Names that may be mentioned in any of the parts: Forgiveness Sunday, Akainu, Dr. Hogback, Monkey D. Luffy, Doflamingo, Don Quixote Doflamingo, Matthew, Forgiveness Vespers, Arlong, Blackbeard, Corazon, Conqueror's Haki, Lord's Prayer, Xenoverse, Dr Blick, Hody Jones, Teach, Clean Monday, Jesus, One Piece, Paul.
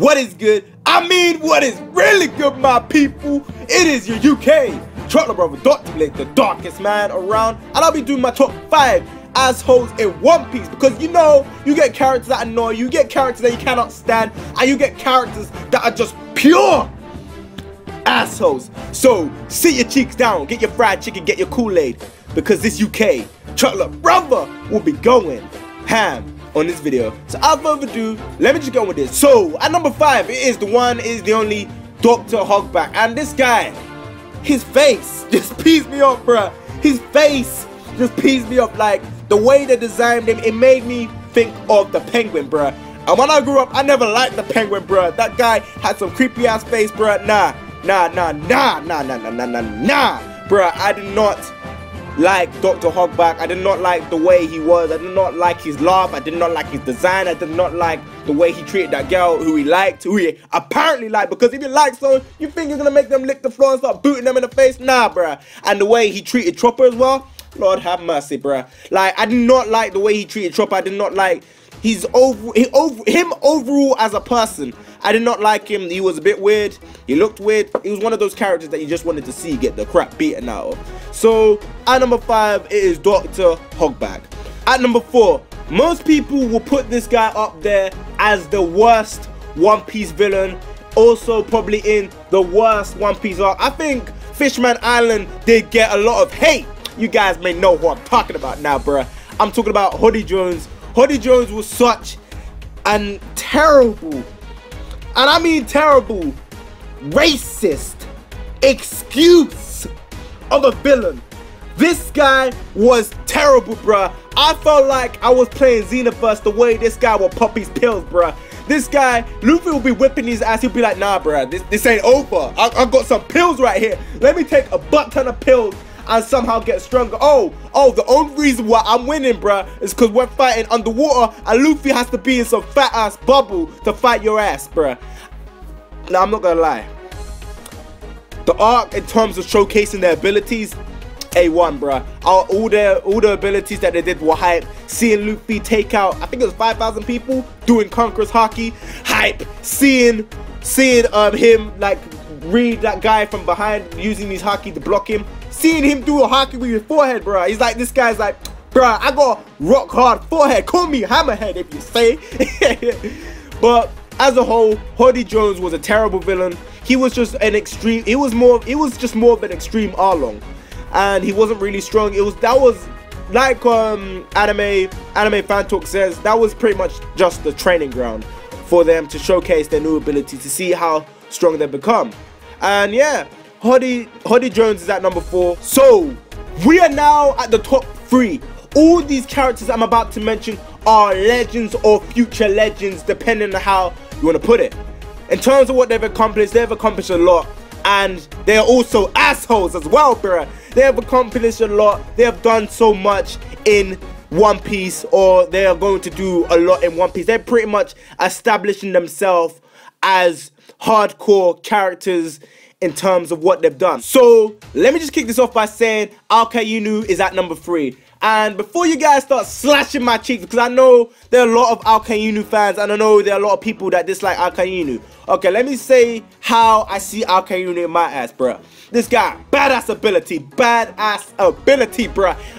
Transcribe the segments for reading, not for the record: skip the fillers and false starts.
What is good? I mean, what is really good, my people? It is your UK Trotter brother, Dr. Blick, the darkest man around, and I'll be doing my top 5 assholes in One Piece, because you know, you get characters that annoy you, you get characters that you cannot stand, and you get characters that are just pure assholes. So, sit your cheeks down, get your fried chicken, get your Kool-Aid, because this UK Trotter brother will be going ham on this video. So without further ado, let me just get on with this. So at number 5, it is the one, is the only Dr. Hogback, and this guy, his face just pees me off, bruh. His face just pees me off. Like the way they designed him, it made me think of the Penguin, bruh. And when I grew up, I never liked the Penguin, bruh. That guy had some creepy ass face, bruh. Nah, bruh. I did not like Dr. Hogback. I did not like the way he was. I did not like his laugh. I did not like his design. I did not like the way he treated that girl who he liked, who he apparently liked, because if you like someone, you think you're gonna make them lick the floor and start booting them in the face? Nah, bruh. And the way he treated Chopper as well, Lord have mercy, bruh. Like, I did not like the way he treated Chopper. I did not like him overall as a person. I did not like him. He was a bit weird. He looked weird. He was one of those characters that you just wanted to see get the crap beaten out of. So at number 5, it is Dr. Hogback. At number 4, most people will put this guy up there as the worst One Piece villain, also probably in the worst One Piece arc. I think Fishman Island did get a lot of hate. You guys may know who I'm talking about now, bruh. I'm talking about Hody Jones. Hody Jones was such an terrible, and I mean terrible, racist excuse of a villain. This guy was terrible, bruh. I felt like I was playing Xenoverse the way this guy would pop his pills, bruh. This guy, Luffy will be whipping his ass. He'll be like, nah, bruh, this ain't over. I got some pills right here. Let me take a butt ton of pills and somehow get stronger. Oh, the only reason why I'm winning, bruh, is because we're fighting underwater and Luffy has to be in some fat ass bubble to fight your ass, bruh. Now, I'm not gonna lie, the arc in terms of showcasing their abilities, A1, bruh. All the abilities that they did were hype. Seeing Luffy take out, I think it was 5,000 people doing Conqueror's Haki, hype. Seeing him like read that guy from behind using his haki to block him. Seeing him do a haki with his forehead, bruh. He's like, this guy's like, bruh, I got rock hard forehead. Call me Hammerhead if you say. But as a whole, Hody Jones was a terrible villain. He was just an extreme. It was just more of an extreme Arlong, and he wasn't really strong. That was like anime fan talk says, that was pretty much just the training ground for them to showcase their new ability, to see how strong they become. And yeah, Hody Jones is at number 4. So we are now at the top 3. All these characters I'm about to mention are legends or future legends, depending on how you want to put it. In terms of what they've accomplished a lot, and they are also assholes as well, bruh. They have accomplished a lot. They have done so much in One Piece, or they are going to do a lot in One Piece. They're pretty much establishing themselves as hardcore characters in terms of what they've done. So let me just kick this off by saying Akainu is at number 3. And before you guys start slashing my cheeks, because I know there are a lot of Akainu fans, and I know there are a lot of people that dislike Akainu. Okay, let me say how I see Akainu in my ass, bruh. This guy, badass ability, bruh.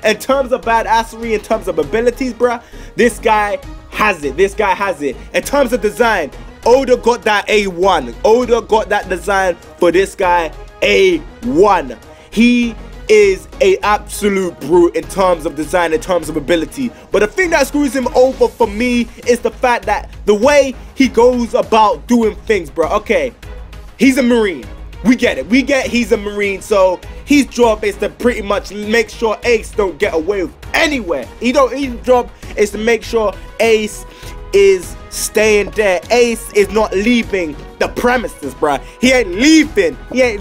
In terms of badassery, in terms of abilities, bruh, this guy has it. This guy has it. In terms of design, Oda got that A1. Oda got that design for this guy A1. He is an absolute brute in terms of design, in terms of ability. But the thing that screws him over for me is the fact that the way he goes about doing things, bro. Okay, he's a Marine. We get it. We get he's a Marine, so his job is to pretty much make sure Ace don't get away with anywhere. His job is to make sure Ace is staying there. Ace is not leaving the premises, bruh. He ain't leaving. Okay,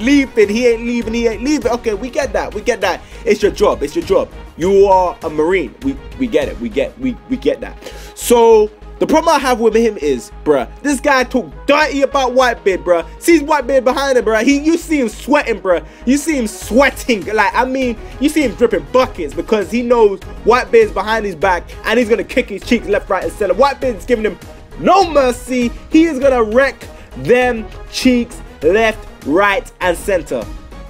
we get that. It's your job. You are a Marine. We get that. So the problem I have with him is, bruh, this guy talk dirty about Whitebeard, bruh. Sees Whitebeard behind him, bruh. You see him sweating, bruh. You see him sweating. Like, I mean, you see him dripping buckets because he knows Whitebeard's behind his back and he's going to kick his cheeks left, right, and center. Whitebeard's giving him no mercy. He is going to wreck them cheeks left, right and center.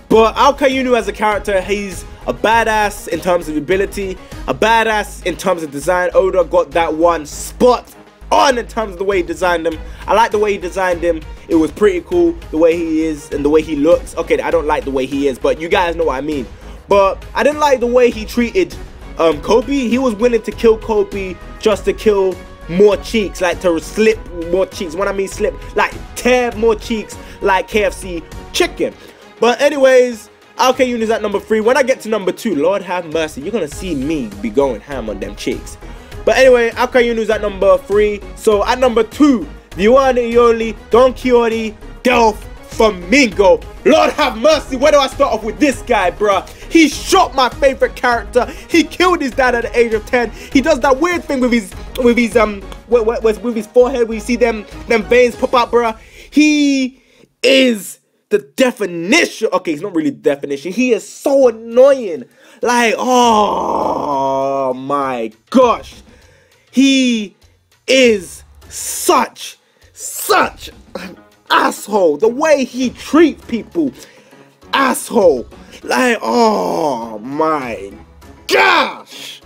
But Akainu as a character, he's a badass in terms of ability, a badass in terms of design. Oda got that one spot on in terms of the way he designed him. I like the way he designed him. It was pretty cool the way he is and the way he looks. Okay, I don't like the way he is, but you guys know what I mean. But I didn't like the way he treated Kobe. He was willing to kill Kobe just to kill more cheeks, like to slip more cheeks. When I mean slip, like tear more cheeks like KFC chicken. But anyways, Akainu is at number 3. When I get to number 2, Lord have mercy, you're gonna see me be going ham on them cheeks. But anyway, Akainu is at number 3. So at number 2, the one and only Don Quixote, Doflamingo. Lord have mercy, where do I start off with this guy, bruh? He shot my favorite character. He killed his dad at the age of 10. He does that weird thing with his forehead. We see them veins pop out, bruh. He is the definition. Okay, he's not really the definition. He is so annoying. Like, oh my gosh. He is such an asshole. The way he treats people. Asshole. Like, oh my gosh.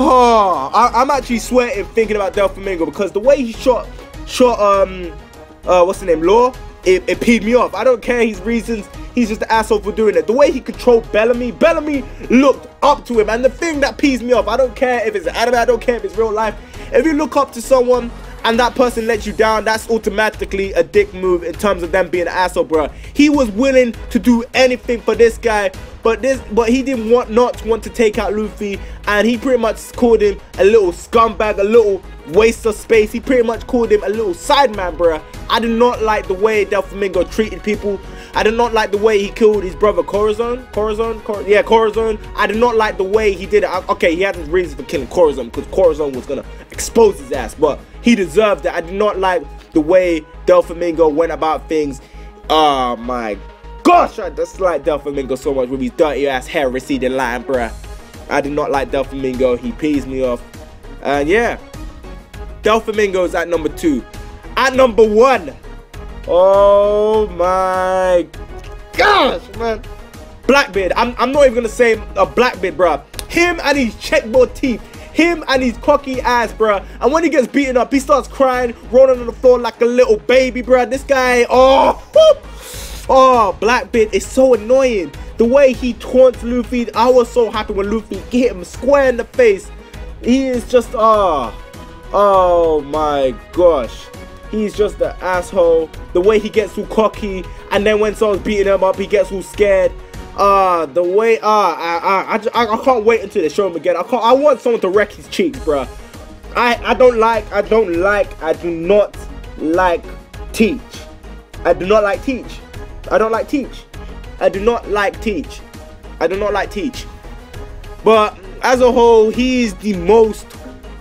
Oh, I'm actually sweating thinking about Doflamingo because the way he shot what's the name, Law? It peed me off. I don't care his reasons. He's just an asshole for doing it. The way he controlled Bellamy. Bellamy looked up to him. And the thing that pees me off, I don't care if it's an anime, I don't care if it's real life. If you look up to someone and that person lets you down, that's automatically a dick move in terms of them being an asshole, bro. He was willing to do anything for this guy, but he didn't want to take out Luffy, and he pretty much called him a little scumbag, a little waste of space. He pretty much called him a little sideman, bro. I do not like the way Doflamingo treated people. I do not like the way he killed his brother Corazon. Corazon. I do not like the way he did it. Okay, he had his reasons for killing Corazon because Corazon was gonna expose his ass, but he deserved it. I do not like the way Doflamingo went about things. Oh my gosh, I dislike Doflamingo so much with his dirty ass hair receding line, bruh. I do not like Doflamingo. He pees me off. And yeah, Doflamingo's at number 2. At number 1, oh my gosh, man, Blackbeard. I'm not even gonna say a Blackbeard, bruh. Him and his checkboard teeth. Him and his cocky ass, bruh. And when he gets beaten up, he starts crying, rolling on the floor like a little baby, bruh. This guy, oh, Blackbeard is so annoying. The way he taunts Luffy, I was so happy when Luffy hit him square in the face. He is just, oh my gosh. He's just an asshole. The way he gets all cocky, and then when someone's beating him up, he gets all scared. The way I can't wait until they show him again. I want someone to wreck his cheeks, bruh. I do not like Teach. I do not like Teach. I don't like Teach. I do not like Teach. I do not like Teach. But as a whole, he is the most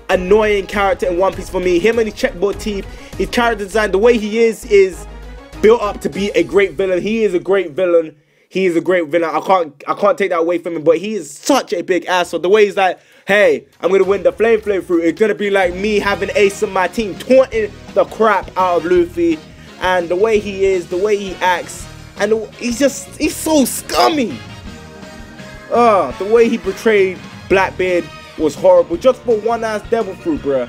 annoying character in One Piece for me. Him and his checkboard teeth, his character design, the way he is built up to be a great villain. He is a great villain. He is a great villain. I can't take that away from him, but he is such a big asshole. The way he's like, hey, I'm going to win the flame fruit. It's going to be like me having ace on my team, taunting the crap out of Luffy. And the way he is, the way he acts, and he's so scummy. The way he portrayed Blackbeard was horrible. Just for one ass devil fruit, bruh.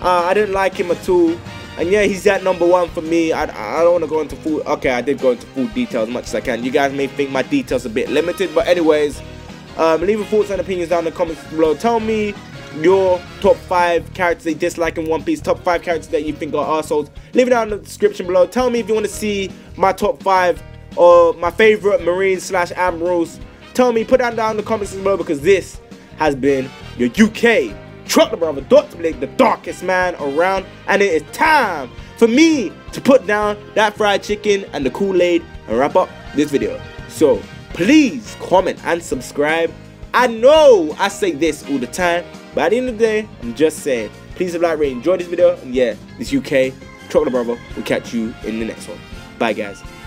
I didn't like him at all. And yeah, he's at number 1 for me. I don't want to go into full... Okay, I did go into full detail as much as I can. You guys may think my details a bit limited. But anyways, leave your thoughts and opinions down in the comments below. Tell me your top 5 characters that you dislike in One Piece. Top 5 characters that you think are arseholes. Leave it down in the description below. Tell me if you want to see my top 5 or my favourite Marines/Admirals. Tell me, put that down in the comments below, because this has been your UK Trucker Brother, Dr. Blick, the darkest man around, and it is time for me to put down that fried chicken and the Kool-Aid and wrap up this video. So please comment and subscribe. I know I say this all the time, but at the end of the day, I'm just saying, please like, rate, enjoy this video, and yeah, this UK Trucker Brother will catch you in the next one. Bye guys.